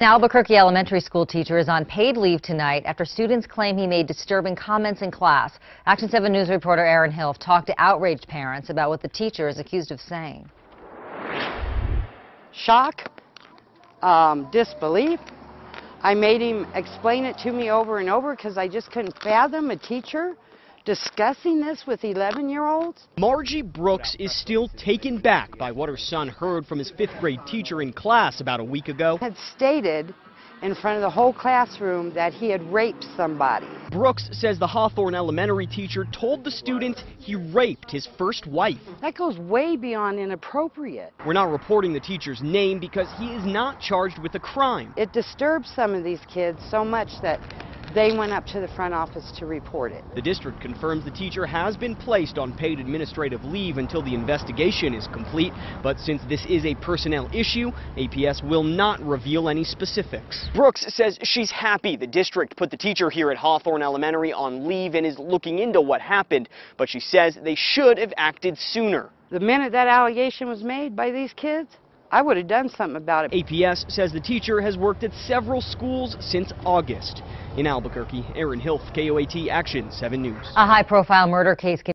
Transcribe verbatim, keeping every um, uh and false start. An Albuquerque elementary school teacher is on paid leave tonight after students claim he made disturbing comments in class. Action seven News reporter Aaron Hilf talked to outraged parents about what the teacher is accused of saying. Shock, um, disbelief. I made him explain it to me over and over because I just couldn't fathom a teacher discussing this with eleven-year-olds. Margie Brooks is still taken back by what her son heard from his fifth grade teacher in class about a week ago. He had stated in front of the whole classroom that he had raped somebody. Brooks says the Hawthorne Elementary teacher told the students he raped his first wife. That goes way beyond inappropriate. We're not reporting the teacher's name because he is not charged with a crime. It disturbs some of these kids so much that they went up to the front office to report it. The district confirms the teacher has been placed on paid administrative leave until the investigation is complete, but since this is a personnel issue, A P S will not reveal any specifics. Brooks says she's happy the district put the teacher here at Hawthorne Elementary on leave and is looking into what happened, but she says they should have acted sooner. The minute that allegation was made by these kids, I would have done something about it. A P S says the teacher has worked at several schools since August. In Albuquerque, Aaron Hilf, K O A T, Action seven News. A high-profile murder case continues.